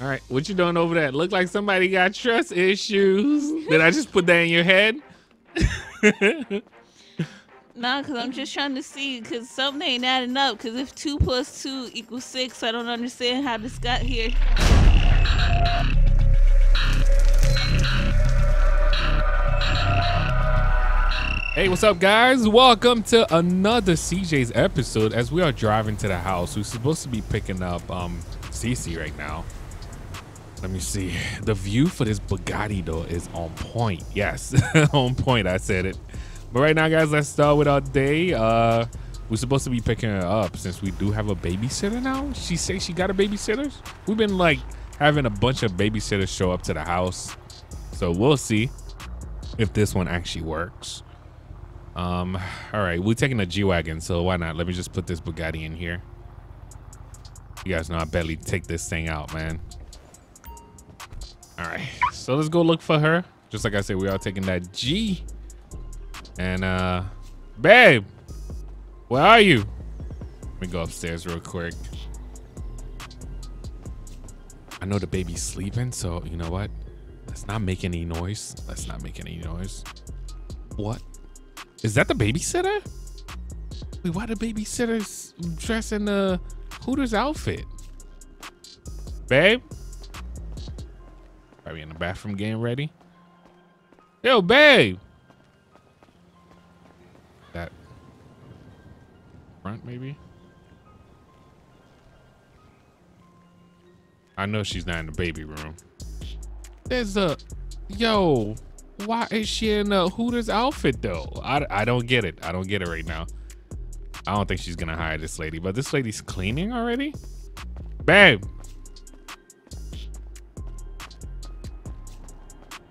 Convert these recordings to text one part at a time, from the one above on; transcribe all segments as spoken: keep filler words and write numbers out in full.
All right, what you doing over there? Look like somebody got trust issues. Did I just put that in your head? No, because I'm just trying to see, because something ain't adding up. Because if two plus two equals six, I don't understand how this got here. Hey, what's up, guys? Welcome to another C J's episode as we are driving to the house. We're supposed to be picking up um, Cece right now. Let me see. The view for this Bugatti though is on point. Yes, on point. I said it. But right now, guys, let's start with our day. Uh, we're supposed to be picking her up since we do have a babysitter now. She says she got a babysitter. We've been like having a bunch of babysitters show up to the house. So we'll see if this one actually works. Um, all right, we're taking a G-Wagon, so why not? Let me just put this Bugatti in here. You guys know I barely take this thing out, man. All right, so let's go look for her. Just like I said, we are taking that G. And, uh, babe, where are you? Let me go upstairs real quick. I know the baby's sleeping, so you know what? Let's not make any noise. Let's not make any noise. What? Is that the babysitter? Wait, why the babysitter's dressed in the Hooters outfit? Babe? Probably in the bathroom getting ready. Yo, babe. That front, maybe. I know she's not in the baby room. There's a yo. Why is she in a Hooters outfit though? I I don't get it. I don't get it right now. I don't think she's gonna hire this lady, but this lady's cleaning already, babe.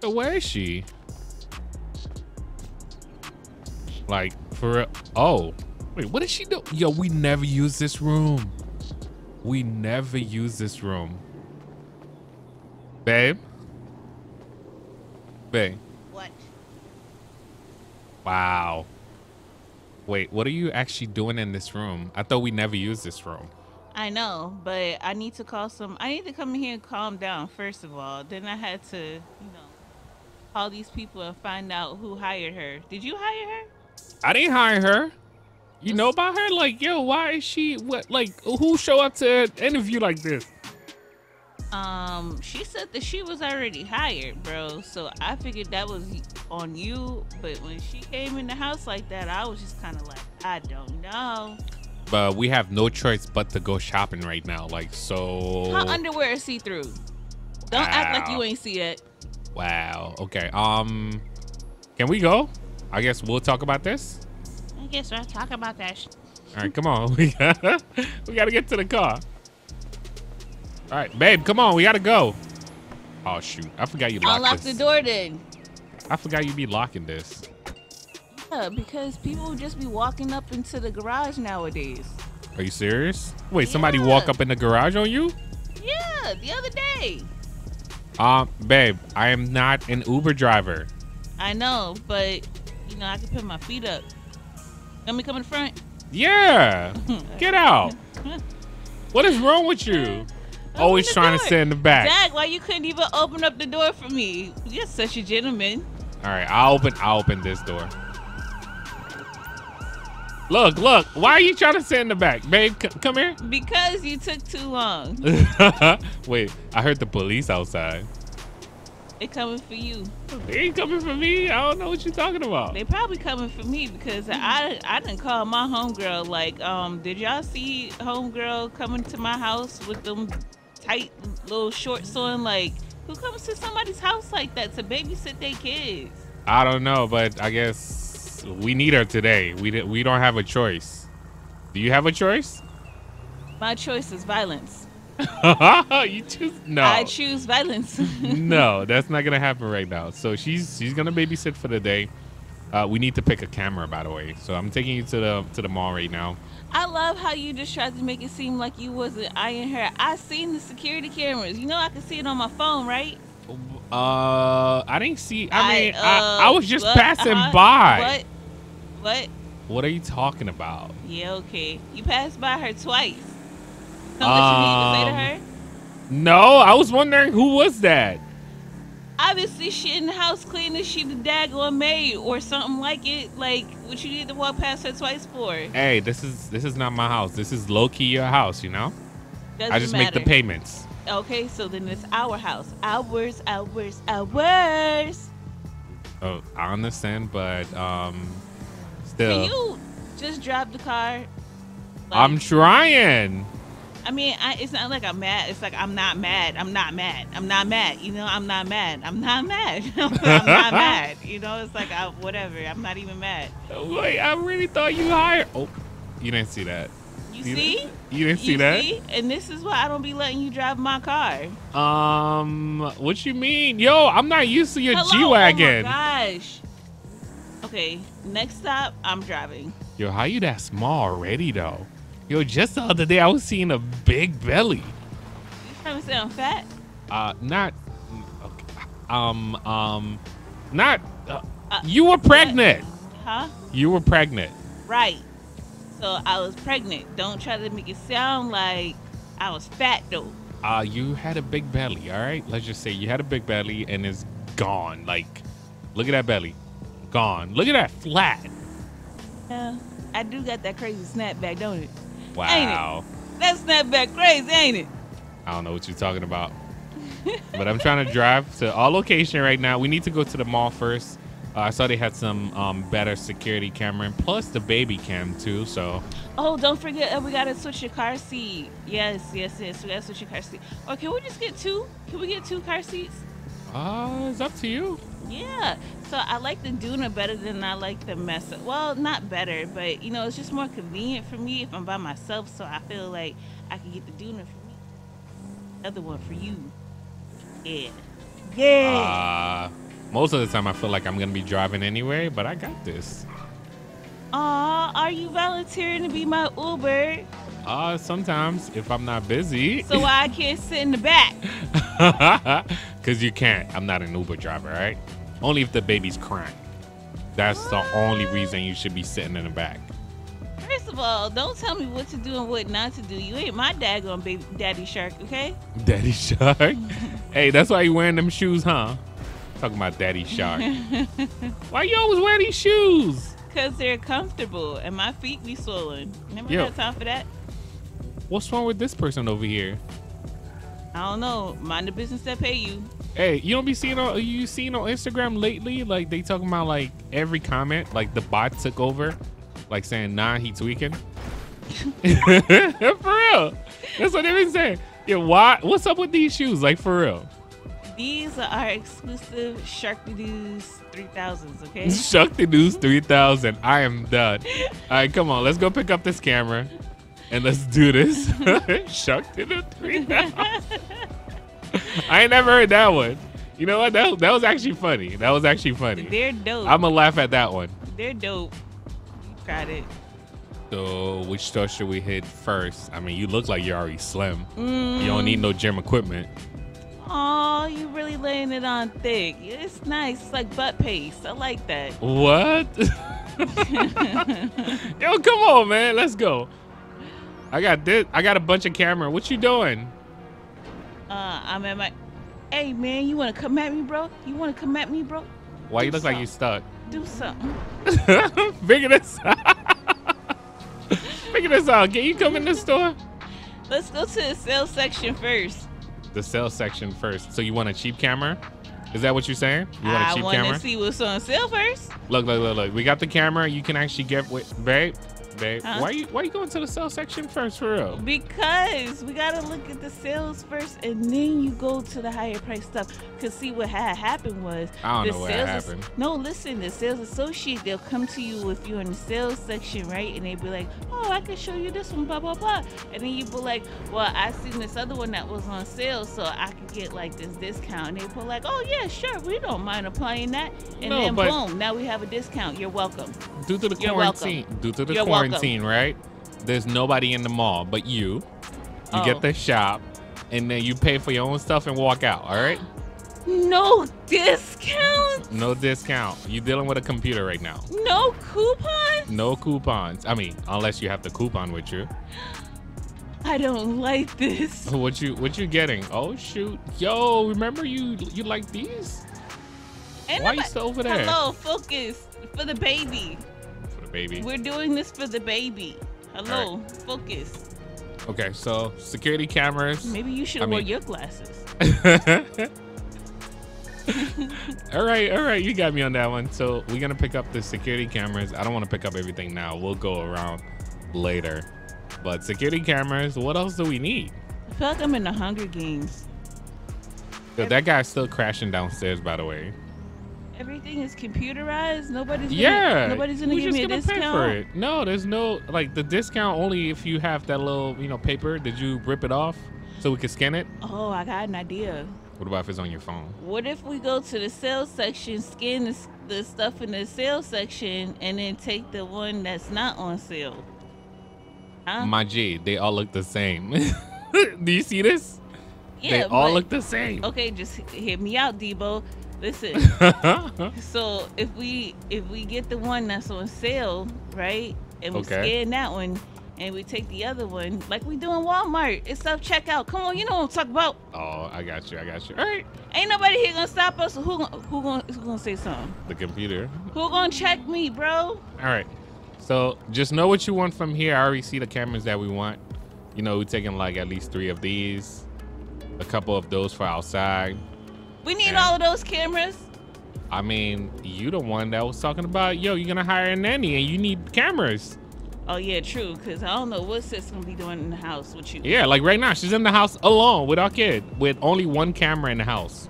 Where is she? Like for real? Oh, wait, what did she do? Yo, we never use this room. We never use this room. Babe. Babe. What? Wow. Wait, what are you actually doing in this room? I thought we never used this room. I know, but I need to call some. I need to come in here and calm down first of all. Then I had to, you know, all these people and find out who hired her. Did you hire her? I didn't hire her. You know about her? Like, yo, why is she, what, like, who show up to an interview like this? Um, she said that she was already hired, bro. So I figured that was on you. But when she came in the house like that, I was just kind of like, I don't know. But we have no choice but to go shopping right now. Like, so. Her underwear is see-through. Don't wow. act like you ain't see it. Wow. Okay. Um, can we go? I guess we'll talk about this. I guess we'll talk about that. All right, come on. We gotta, we gotta get to the car. All right, babe, come on. We gotta go. Oh shoot! I forgot you locked this. I'll lock the door then. I forgot you be locking this. Yeah, because people just be walking up into the garage nowadays. Are you serious? Wait, yeah. Somebody walk up in the garage on you? Yeah, the other day. Um, babe, I am not an Uber driver. I know, but you know I can put my feet up. Let me come in front. Yeah, get out. What is wrong with you? Always trying to sit in the back. Zach, why you couldn't even open up the door for me? You're such a gentleman. All right, I'll open. I'll open this door. Look, look, why are you trying to sit in the back? Babe, c come here. Because you took too long. Wait, I heard the police outside. They coming for you. They ain't coming for me. I don't know what you're talking about. They probably coming for me because I I didn't call my homegirl. Like, um, did y'all see homegirl coming to my house with them tight little shorts on? Like, who comes to somebody's house like that to babysit their kids? I don't know, but I guess... we need her today. We did, we don't have a choice. Do you have a choice? My choice is violence. You choose no. I choose violence. No, that's not gonna happen right now. So she's she's gonna babysit for the day. Uh, we need to pick a camera, by the way. So I'm taking you to the to the mall right now. I love how you just tried to make it seem like you wasn't eyeing her. I seen the security cameras. You know I can see it on my phone, right? Uh, I didn't see. I, I mean, uh, I, I was just what, passing uh-huh. by. What? What? What are you talking about? Yeah, okay. You passed by her twice. Something um, you need to say to her? No, I was wondering who was that. Obviously, she in the house cleaning. She the daggone maid or something like it. Like what you need to walk past her twice for? Hey, this is this is not my house. This is low key your house, you know. Doesn't I just matter. Make the payments. Okay, so then it's our house. Ours, ours, ours. Oh, I understand, but um, still. Can you just drive the car? Like, I'm trying. I mean, I, it's not like I'm mad. It's like I'm not mad. I'm not mad. I'm not mad. You know, I'm not mad. I'm not mad. I'm not mad. You know, it's like I, whatever. I'm not even mad. Wait, I really thought you hired. Oh, you didn't see that. You, you see? Didn't, you didn't see you that? See? And this is why I don't be letting you drive my car. Um, what you mean? Yo, I'm not used to your G-Wagon. Oh my gosh. Okay, next stop, I'm driving. Yo, how you that small already, though? Yo, just the other day, I was seeing a big belly. You trying to say I'm fat? Uh, not... Okay, um, um... Not... Uh, uh, you were pregnant! What? Huh? You were pregnant. Right. So I was pregnant. Don't try to make it sound like I was fat, though. Uh, you had a big belly, all right? Let's just say you had a big belly and it's gone. Like, look at that belly. Gone. Look at that flat. Yeah, I do got that crazy snapback, don't it? Wow. Ain't it? That snapback crazy, ain't it? I don't know what you're talking about. But I'm trying to drive to our location right now. We need to go to the mall first. Uh, I saw they had some um, better security camera and plus the baby cam too, so. Oh, don't forget uh, we gotta switch your car seat. Yes, yes, yes, we gotta switch your car seat. Or can we just get two? Can we get two car seats? Uh, it's up to you. Yeah, so I like the Duna better than I like the Mesa. Well, not better, but you know, it's just more convenient for me if I'm by myself, so I feel like I can get the Duna for me. Another one for you. Yeah. Yeah. Uh, Most of the time, I feel like I'm going to be driving anyway, but I got this. Aw, are you volunteering to be my Uber? Uh, sometimes, if I'm not busy. So I can't sit in the back? Because you can't. I'm not an Uber driver, right? Only if the baby's crying. That's what? The only reason you should be sitting in the back. First of all, don't tell me what to do and what not to do. You ain't my daggone baby, Daddy Shark, okay? Daddy Shark? Hey, that's why you wearing them shoes, huh? Talking about Daddy Shark. Why you always wear these shoes? Because they're comfortable and my feet be swollen. Never got time for that. What's wrong with this person over here? I don't know. Mind the business that pay you. Hey, you don't be seeing on you seen on Instagram lately? Like they talking about like every comment, like the bot took over, like saying nah, he tweaking. For real. That's what they've been saying. Yeah, why? What's up with these shoes? Like for real. These are our exclusive Shark the Deuce three thousands, okay? Shark the Deuce three thousand. I am done. All right, come on. Let's go pick up this camera and let's do this. Shark the Deuce three thousand. I ain't never heard that one. You know what? That, that was actually funny. That was actually funny. They're dope. I'm going to laugh at that one. They're dope. You tried it. So which store should we hit first? I mean, you look like you're already slim. Mm. You don't need no gym equipment. Oh, you really laying it on thick. It's nice. It's like butt paste. I like that. What? Yo, come on, man. Let's go. I got this. I got a bunch of camera. What you doing? Uh, I'm at my... Hey, man, you want to come at me, bro? You want to come at me, bro? Why do you look something. Like you stuck? Do something. Figure this out. Figure this out. Can you come in the store? Let's go to the sales section first. The sale section first. So you want a cheap camera? Is that what you're saying? You want a cheap camera? I want to see what's on sale first. Look, look, look, look. We got the camera. You can actually get with, babe, babe. Huh? Why are you, why are you going to the sale section first for real? Because we gotta look at the sales first, and then you go to the higher price stuff. Cause see what had happened was I don't know what happened. No, listen. The sales associate, they'll come to you if you're in the sales section, right? And they be like, oh, I can show you this one, blah blah blah. And then you be like, well, I seen this other one that was on sale, so I could get like this discount. And they be like, oh yeah, sure, we don't mind applying that. And no, then boom, now we have a discount. You're welcome. Due to the you're quarantine, welcome. Due to the you're quarantine. Quarantine, right? There's nobody in the mall but you. You oh. get the shop, and then you pay for your own stuff and walk out. All right? No discount. No discount. You're dealing with a computer right now. No coupons. No coupons. I mean, unless you have the coupon with you. I don't like this. What you what you getting? Oh shoot. Yo, remember you you like these? Ain't Why nobody, you still over there? Hello, focus. For the baby. For the baby. We're doing this for the baby. Hello, right. Focus. Okay, so security cameras. Maybe you should I wear mean... your glasses. all right, all right. You got me on that one. So we're going to pick up the security cameras. I don't want to pick up everything now. We'll go around later. But security cameras, what else do we need? I feel like I'm in the Hunger Games. Yo, that guy's still crashing downstairs, by the way. Everything is computerized. Nobody's gonna, yeah. Nobody's gonna Who's give me a discount. Pay for it? No, there's no like the discount only if you have that little you know paper. Did you rip it off so we could scan it? Oh, I got an idea. What about if it's on your phone? What if we go to the sales section, scan the, the stuff in the sales section, and then take the one that's not on sale? Huh? My G, they all look the same. Do you see this? Yeah, they all but, look the same. Okay, just hit me out, Debo. Listen. So if we if we get the one that's on sale, right, and we okay. scan that one, and we take the other one, like we do in Walmart, it's self checkout. Come on, you know what I'm talking about. Oh, I got you. I got you. All right. Ain't nobody here gonna stop us. Who who gonna who gonna say something? The computer. Who gonna check me, bro? All right. So just know what you want from here. I already see the cameras that we want. You know, we're taking like at least three of these, a couple of those for outside. We need and, all of those cameras. I mean, you the one that was talking about, yo, you're going to hire a nanny and you need cameras. Oh, yeah, true, because I don't know what sis going to be doing in the house with you. Yeah, like right now, she's in the house alone with our kid with only one camera in the house.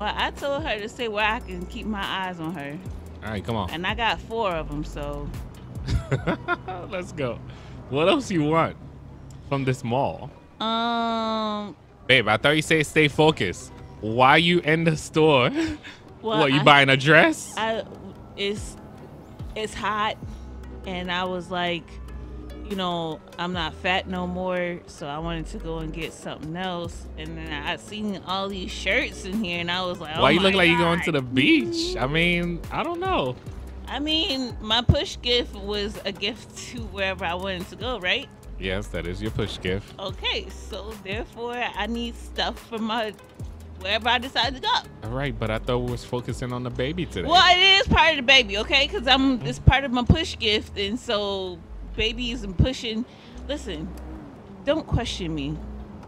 Well, I told her to say where I can keep my eyes on her. All right, come on. And I got four of them, so. Let's go. What else you want from this mall? Um, Babe, I thought you said stay focused. Why you in the store? Well, what, you I, buying a dress? I, it's, it's hot, and I was like, you know, I'm not fat no more, so I wanted to go and get something else. And then I seen all these shirts in here, and I was like, oh why you look God. like you going to the beach? I mean, I don't know. I mean, my push gift was a gift to wherever I wanted to go, right? Yes, that is your push gift. Okay, so therefore, I need stuff for my... wherever I decide to go. All right, but I thought we was focusing on the baby today. Well, it is part of the baby, okay? Because I'm it's part of my push gift, and so babies and pushing. Listen, don't question me.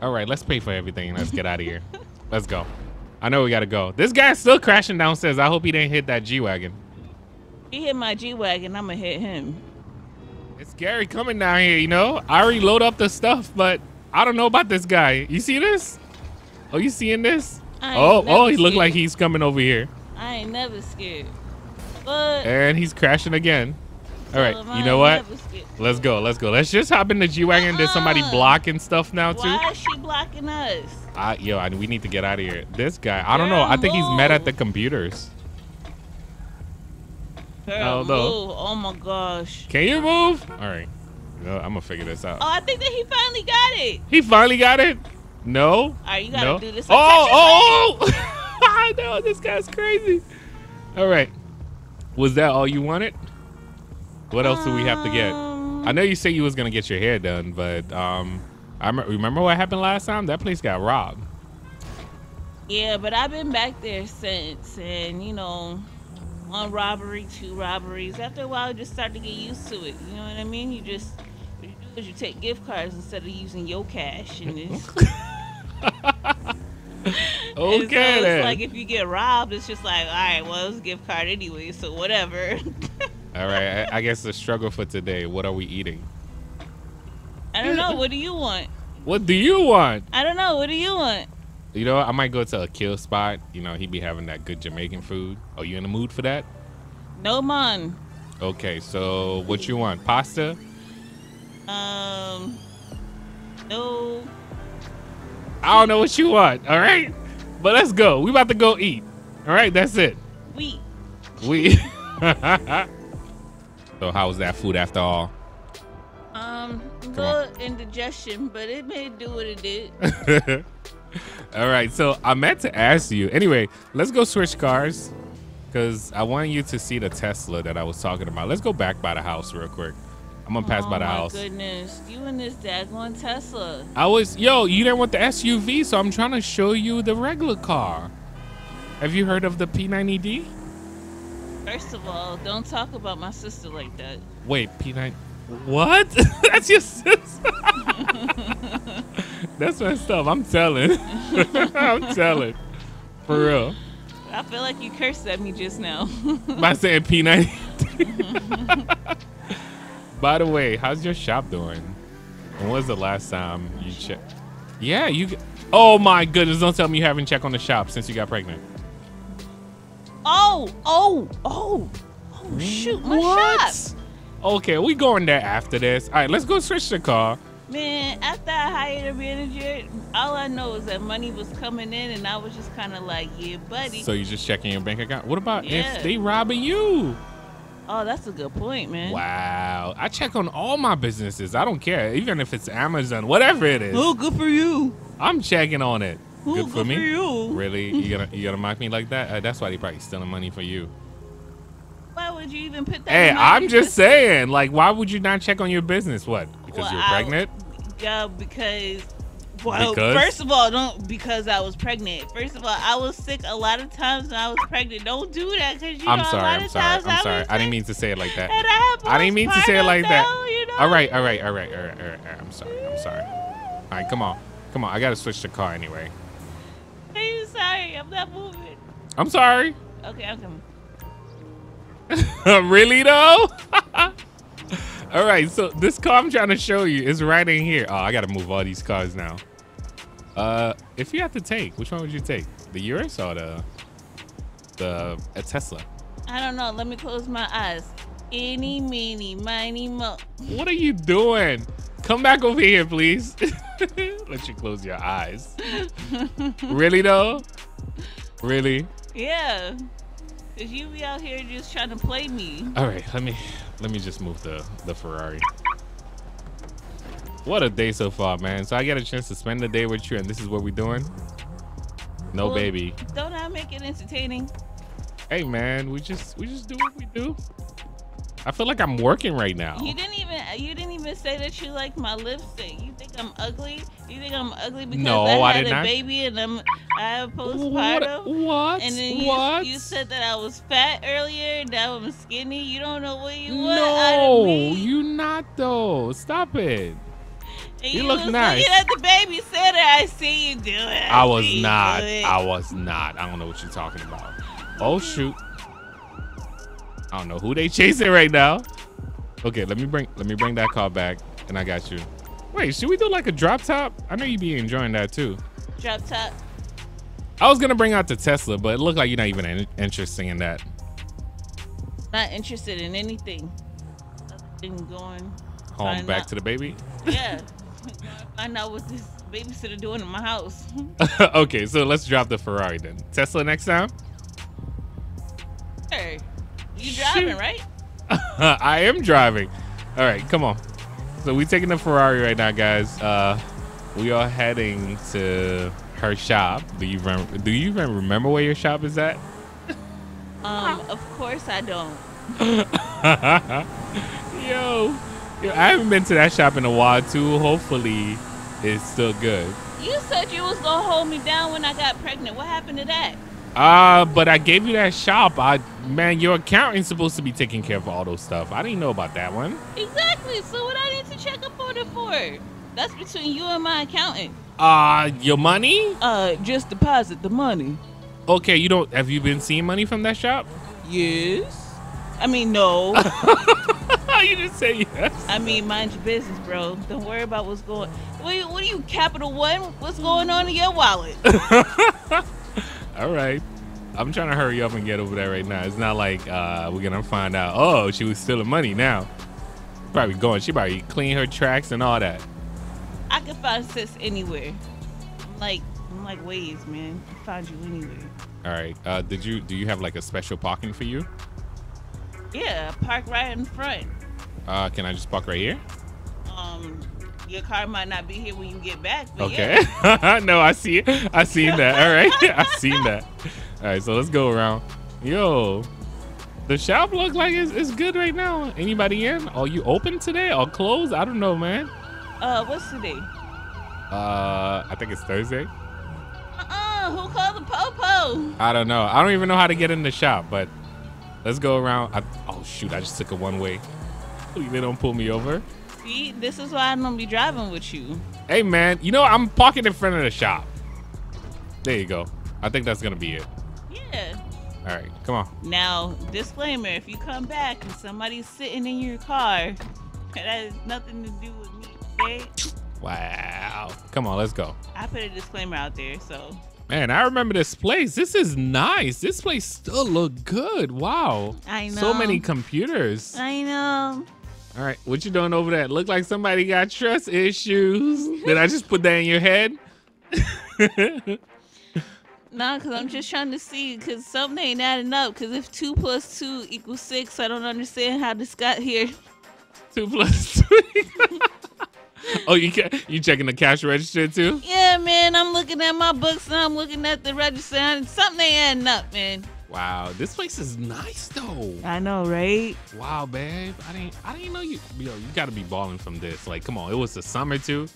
All right, let's pay for everything. Let's get out of here. Let's go. I know we gotta go. This guy's still crashing downstairs. I hope he didn't hit that G-Wagon. He hit my G-Wagon. I'm gonna hit him. It's Gary coming down here. You know, I already load up the stuff, but I don't know about this guy. You see this? Oh, you seeing this? Oh, oh, he looked like he's coming over here. I ain't never scared. But and he's crashing again. All right, you know what? Let's go, let's go. Let's just hop in the G-Wagon. Uh-uh. There's somebody blocking stuff now, too. Why is she blocking us? I, yo, I, we need to get out of here. This guy, I don't know. I think he's mad at the computers. Girl, move. Oh, my gosh. Can you move? All right. No, I'm going to figure this out. Oh, I think that he finally got it. He finally got it? No. All right, you gotta no. do this. Oh, oh, oh! I know this guy's crazy. All right, was that all you wanted? What else um, do we have to get? I know you said you was gonna get your hair done, but um, I remember what happened last time. That place got robbed. Yeah, but I've been back there since, and you know, one robbery, two robberies. After a while, you just start to get used to it. You know what I mean? You just what you do is you take gift cards instead of using your cash, and it's. Okay, so then. It's like if you get robbed, it's just like, all right, well, it was a gift card anyway, so whatever. All right, I, I guess the struggle for today. What are we eating? I don't know. What do you want? What do you want? I don't know. What do you want? You know, I might go to a kill spot. You know, he be having that good Jamaican food. Are you in the mood for that? No, man. Okay, so what you want? Pasta? Um, no. I don't know what you want, all right? But let's go. We about to go eat. All right, that's it. We. We. So how was that food after all? Um, little indigestion, but it may do what it did. All right, so I meant to ask you. Anyway, let's go switch cars because I want you to see the Tesla that I was talking about. Let's go back by the house real quick. I'm gonna pass oh by the house. Oh my goodness, you and this daggone Tesla. I was, yo, you didn't want the S U V, so I'm trying to show you the regular car. Have you heard of the P ninety D? First of all, don't talk about my sister like that. Wait, P ninety, what? That's your sister? That's my stuff, I'm telling. I'm telling, for real. I feel like you cursed at me just now. By saying P ninety D. By the way, how's your shop doing? When was the last time you checked? Yeah, you. Oh my goodness! Don't tell me you haven't checked on the shop since you got pregnant. Oh, oh, oh, oh! Shoot, my what? shop. Okay, we going there after this. All right, let's go switch the car. Man, after I hired a manager, all I know is that money was coming in, and I was just kind of like, "Yeah, buddy." So you just checking your bank account? What about yeah. if they robbing you? Oh, that's a good point, man. Wow. I check on all my businesses. I don't care. Even if it's Amazon, whatever it is. Oh, good for you. I'm checking on it. Ooh, good for good me? for you. Really? You gonna, you gonna mock me like that? Uh, that's why they probably stealing money for you. Why would you even put that Hey, in my I'm business? just saying. Like, why would you not check on your business? What? Because well, you're pregnant? Yeah, because... Well, because? first of all, don't because I was pregnant. First of all, I was sick a lot of times when I was pregnant. Don't do that because you I'm know sorry, a lot I'm of sorry, times I'm I sorry. Was I didn't mean to say it like that. And I, I didn't mean to say it like now, that. You know? All right, all right, all right, all right, all right, all right. I'm sorry. I'm sorry. All right, come on, come on. I gotta switch the car anyway. Are you sorry? I'm not moving. I'm sorry. Okay, I'm coming. Really though? All right. So this car I'm trying to show you is right in here. Oh, I gotta move all these cars now. Uh, if you had to take, which one would you take? The Urus or the the a Tesla? I don't know. Let me close my eyes. Eeny, meeny, miny, mo. What are you doing? Come back over here, please. Let you close your eyes. Really though? Really? Yeah. Cause you be out here just trying to play me. All right, let me let me just move the the Ferrari. What a day so far, man. So I got a chance to spend the day with you, and this is what we're doing? No, well, baby. Don't I make it entertaining? Hey, man, we just we just do what we do. I feel like I'm working right now. You didn't even you didn't even say that you like my lipstick. You think I'm ugly? You think I'm ugly because no, I had I a not. baby and I'm I have postpartum? What? What? And then you, what? you said that I was fat earlier. Now I'm skinny. You don't know what you want no, out of me. No, you not though. Stop it. You, you look nice. Looking at the baby center. I see you do it. I, I was not. I was not. I don't know what you're talking about. Oh, shoot. I don't know who they chasing right now. Okay, let me bring let me bring that car back, and I got you. Wait, should we do like a drop top? I know you'd be enjoying that too. Drop top. I was gonna bring out the Tesla, but it looked like you're not even in interested in that. Not interested in anything. Nothing going. Home back out. to the baby. Yeah. I know what this babysitter doing in my house. Okay, so let's drop the Ferrari then. Tesla next time? Hey, you driving, Shoot. right? I am driving. All right, come on. So we're taking the Ferrari right now, guys. Uh, we are heading to her shop. Do you, rem do you even remember where your shop is at? Um, Of course I don't. Yo. I haven't been to that shop in a while too. Hopefully it's still good. You said you was gonna hold me down when I got pregnant. What happened to that? Uh, but I gave you that shop. I man, your accountant's supposed to be taking care of all those stuff. I didn't know about that one. Exactly. So what I need to check up on it for? That's between you and my accountant. Uh, your money? Uh, just deposit the money. Okay, you don't have you been seeing money from that shop? Yes. I mean, no. You just say yes. I mean, mind your business, bro. Don't worry about what's going on. What, what are you, Capital One? What's going on in your wallet? All right. I'm trying to hurry up and get over there right now. It's not like uh, we're going to find out, oh, she was stealing money now. Probably going. She probably cleaned her tracks and all that. I can find sis anywhere. I'm like, I'm like ways, man. I can find you anywhere. All right. Uh, did you, do you have like a special parking for you? Yeah, park right in front. Uh, can I just park right here? Um, your car might not be here when you get back. But okay. Yeah. No, I see it. I seen that. All right. I seen that. All right. So let's go around. Yo, The shop looks like it's, it's good right now. Anybody in? Are you open today or closed? I don't know, man. Uh, what's today? Uh, I think it's Thursday. Uh-uh, who called the popo? I don't know. I don't even know how to get in the shop, but let's go around. I, oh, shoot. I just took a one-way. They don't pull me over. See, this is why I'm going to be driving with you. Hey, man. You know, I'm parking in front of the shop. There you go. I think that's going to be it. Yeah. All right, come on. Now, disclaimer, if you come back and somebody's sitting in your car, that has nothing to do with me, okay? Wow. Come on, let's go. I put a disclaimer out there, so. Man, I remember this place. This is nice. This place still look good. Wow. I know. So many computers. I know. All right, what you doing over there? Look like somebody got trust issues. Did I just put that in your head? No, because I'm just trying to see, because something ain't adding up. Because if two plus two equals six, I don't understand how this got here. two plus two. Oh, you can, you checking the cash register, too? Yeah, man. I'm looking at my books, and I'm looking at the register, and something ain't adding up, man. Wow. This place is nice, though. I know, right? Wow, babe. I didn't, I didn't know you. Yo, you got to be balling from this. Like, come on. It was the summer, too.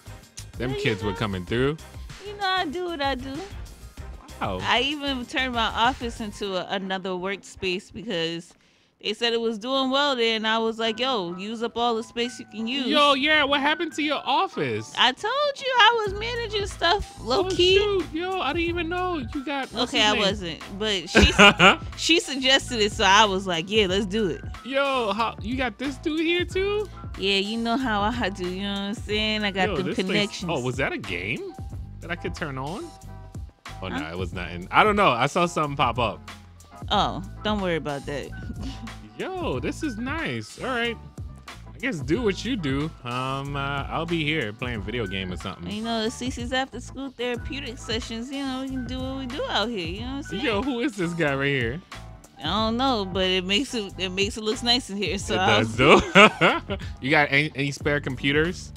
Them yeah, kids you know, were coming through. You know, I do what I do. Oh. I even turned my office into a, another workspace because they said it was doing well there, and I was like, yo, use up all the space you can use. Yo, yeah, what happened to your office? I told you I was managing stuff low-key. Oh, shoot, yo, I didn't even know you got... Okay, I wasn't, but she she suggested it, so I was like, yeah, let's do it. Yo, how, you got this dude here, too? Yeah, you know how I do, you know what I'm saying? I got yo, the connections. Place, oh, was that a game that I could turn on? Oh, no, it was nothing. I don't know. I saw something pop up. Oh, don't worry about that. Yo, this is nice. All right. I guess do what you do. Um, uh, I'll be here playing video game or something. You know, the C C's after school therapeutic sessions. You know, we can do what we do out here. You know what I'm saying? Yo, who is this guy right here? I don't know, but it makes it it makes it look nice in here. So it does, though. You got any, any spare computers?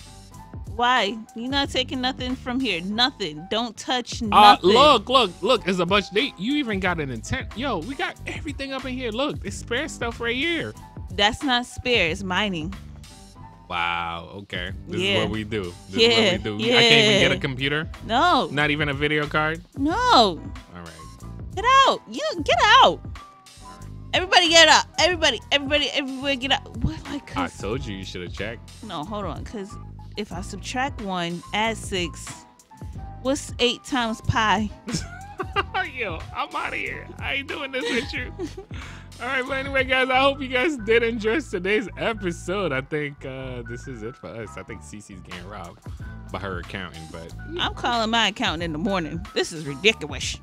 Why? You're not taking nothing from here. Nothing. Don't touch nothing. Uh, look, look, look. There's a bunch. They, you even got an intent. Yo, we got everything up in here. Look, there's spare stuff right here. That's not spare. It's mining. Wow. Okay. This yeah. is what we do. This yeah. is what we do. Yeah. I can't even get a computer? No. Not even a video card? No. All right. Get out. You Get out. Everybody get out. Everybody, everybody, everywhere get out. What? Like, I told you you should have checked. No, hold on. Because... if I subtract one, add six, what's eight times pi? Yo, I'm out of here. I ain't doing this with you. All right, but anyway, guys, I hope you guys did enjoy today's episode. I think uh, this is it for us. I think Cece's getting robbed by her accountant, but I'm calling my accountant in the morning. This is ridiculous.